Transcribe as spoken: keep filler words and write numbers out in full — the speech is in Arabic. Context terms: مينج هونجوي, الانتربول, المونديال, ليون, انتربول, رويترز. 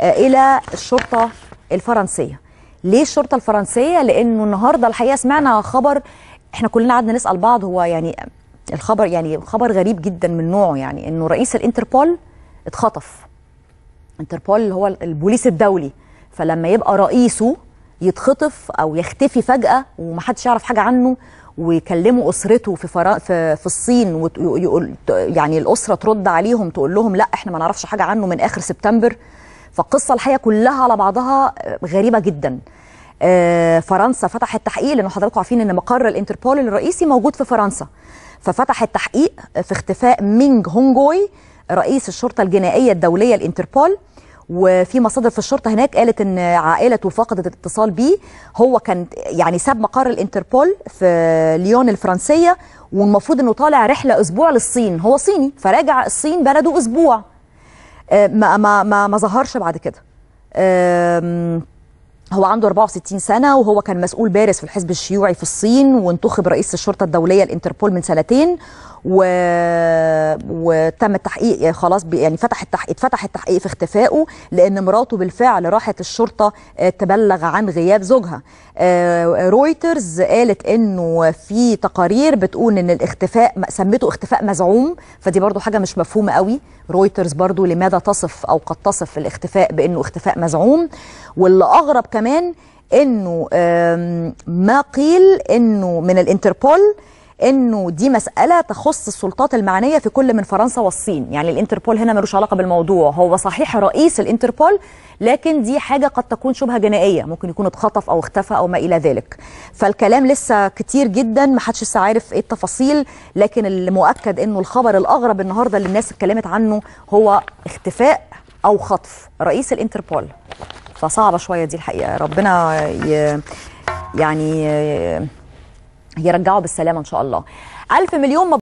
الى الشرطه الفرنسيه. ليه الشرطه الفرنسيه؟ لانه النهارده الحقيقه سمعنا خبر، احنا كلنا قعدنا نسال بعض، هو يعني الخبر يعني خبر غريب جدا من نوعه، يعني انه رئيس الانتربول اتخطف. انتربول اللي هو البوليس الدولي، فلما يبقى رئيسه يتخطف او يختفي فجاه ومحدش يعرف حاجه عنه، ويكلموا اسرته في فرا... في, في الصين، ويقول يعني الاسره ترد عليهم تقول لهم لا احنا ما نعرفش حاجه عنه من اخر سبتمبر. فالقصه الحقيقه كلها على بعضها غريبه جدا. آه فرنسا فتحت تحقيق، لانه حضراتكم عارفين ان مقر الانتربول الرئيسي موجود في فرنسا، ففتحت تحقيق في اختفاء مينج هونجوي رئيس الشرطه الجنائيه الدوليه الانتربول. وفي مصادر في الشرطه هناك قالت ان عائلته فقدت الاتصال بيه. هو كان يعني ساب مقر الانتربول في ليون الفرنسيه، والمفروض انه طالع رحله اسبوع للصين، هو صيني فراجع الصين بلده اسبوع. ما ما ما, ما ظهرش بعد كده. هو عنده أربعة وستين سنه، وهو كان مسؤول بارز في الحزب الشيوعي في الصين، وانتخب رئيس الشرطه الدوليه الانتربول من سنتين. و... وتم التحقيق خلاص، ب... يعني فتح التحقيق اتفتح التحقيق في اختفائه، لان مراته بالفعل راحت الشرطه تبلغ عن غياب زوجها. رويترز قالت انه في تقارير بتقول ان الاختفاء سمته اختفاء مزعوم، فدي برضو حاجه مش مفهومه قوي. رويترز برضو لماذا تصف او قد تصف الاختفاء بانه اختفاء مزعوم؟ واللي اغرب كمان انه ما قيل انه من الانتربول انه دي مسألة تخص السلطات المعنية في كل من فرنسا والصين، يعني الانتربول هنا ملوش علاقة بالموضوع. هو صحيح رئيس الانتربول، لكن دي حاجة قد تكون شبه جنائية، ممكن يكون اتخطف او اختفى او ما الى ذلك. فالكلام لسه كتير جدا، ما حدش لسه عارف ايه التفاصيل، لكن المؤكد انه الخبر الاغرب النهارده اللي الناس اتكلمت عنه هو اختفاء او خطف رئيس الانتربول. فصعبة شوية دي الحقيقة، ربنا ي... يعني يرجعوا بالسلامة إن شاء الله. ألف مليون مبروك.